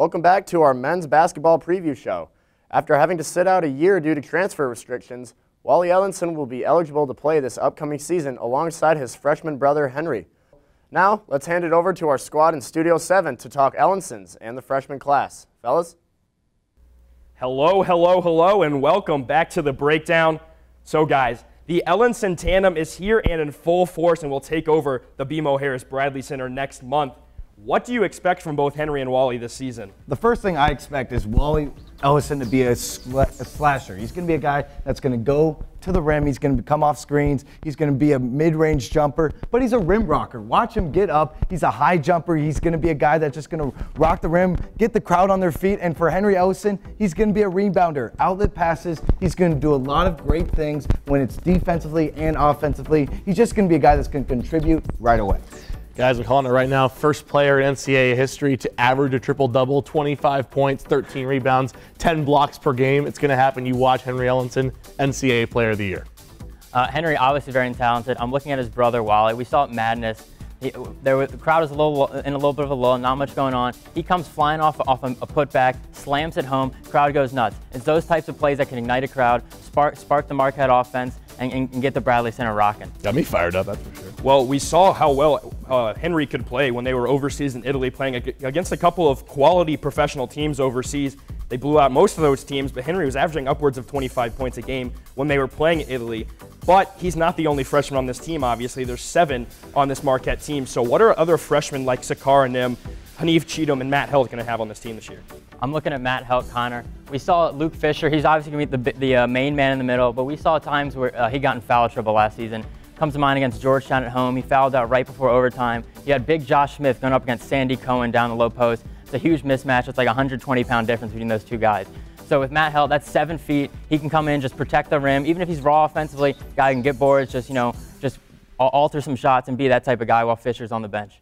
Welcome back to our men's basketball preview show. After having to sit out a year due to transfer restrictions, Wally Ellenson will be eligible to play this upcoming season alongside his freshman brother Henry. Now, let's hand it over to our squad in Studio 7 to talk Ellensons and the freshman class. Fellas? Hello, hello, hello, and welcome back to the breakdown. So guys, the Ellenson tandem is here and in full force and will take over the BMO Harris Bradley Center next month. What do you expect from both Henry and Wally this season? The first thing I expect is Wally Ellenson to be a slasher. He's going to be a guy that's going to go to the rim. He's going to come off screens. He's going to be a mid-range jumper, but he's a rim rocker. Watch him get up. He's a high jumper. He's going to be a guy that's just going to rock the rim, get the crowd on their feet. And for Henry Ellenson, he's going to be a rebounder. Outlet passes. He's going to do a lot of great things when it's defensively and offensively. He's just going to be a guy that's going to contribute right away. Guys, we're calling it right now. First player in NCAA history to average a triple-double, 25 points, 13 rebounds, 10 blocks per game. It's going to happen. You watch Henry Ellenson, NCAA Player of the Year. Henry, obviously very talented. I'm looking at his brother, Wally. We saw it madness. The crowd is in a little bit of a lull, not much going on. He comes flying off a putback, slams it home, crowd goes nuts. It's those types of plays that can ignite a crowd, spark the Marquette offense, and get the Bradley Center rocking. Got me fired up, that's for sure. Well, we saw how well Henry could play when they were overseas in Italy, playing against a couple of quality professional teams overseas. They blew out most of those teams, but Henry was averaging upwards of 25 points a game when they were playing in Italy. But he's not the only freshman on this team, obviously. There's 7 on this Marquette team. So what are other freshmen like Sakar and them, Haneef Cheatham and Matt Heldt going to have on this team this year? I'm looking at Matt Heldt, Connor. We saw Luke Fisher. He's obviously going to be the main man in the middle, but we saw times where he got in foul trouble last season. Comes to mind against Georgetown at home. He fouled out right before overtime. You had big Josh Smith going up against Sandy Cohen down the low post. It's a huge mismatch. It's like a 120-pound difference between those two guys. So with Matt Heldt, that's 7 feet. He can come in, just protect the rim. Even if he's raw offensively, guy can get boards, just, you know, just alter some shots and be that type of guy while Fisher's on the bench.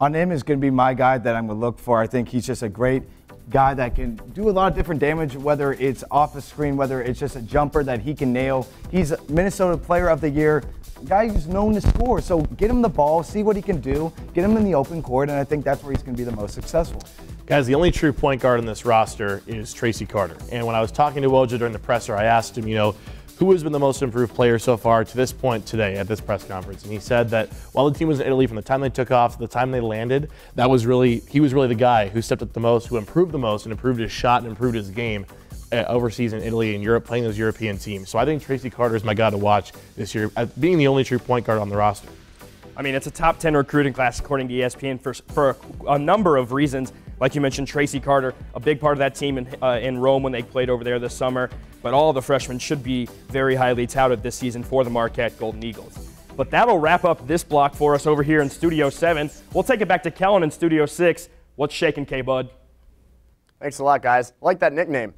On him is going to be my guy that I'm going to look for. I think he's just a great guy that can do a lot of different damage, whether it's off the screen, whether it's just a jumper that he can nail. He's a Minnesota Player of the Year, guy who's known to score. So get him the ball, see what he can do, get him in the open court, and I think that's where he's going to be the most successful. Guys, the only true point guard in this roster is Tracy Carter. And when I was talking to Woj during the presser, I asked him, you know, who has been the most improved player so far to this point today at this press conference? And he said that while the team was in Italy, from the time they took off to the time they landed, that was really, he was really the guy who stepped up the most, who improved the most, and improved his shot and improved his game overseas in Italy and Europe, playing those European teams. So I think Tracy Carter is my guy to watch this year, being the only true point guard on the roster. I mean, it's a top 10 recruiting class according to ESPN for a number of reasons. Like you mentioned, Tracy Carter, a big part of that team in Rome when they played over there this summer. But all of the freshmen should be very highly touted this season for the Marquette Golden Eagles. But that'll wrap up this block for us over here in Studio 7. We'll take it back to Kellen in Studio 6. What's shaking, K-Bud? Thanks a lot, guys. I like that nickname.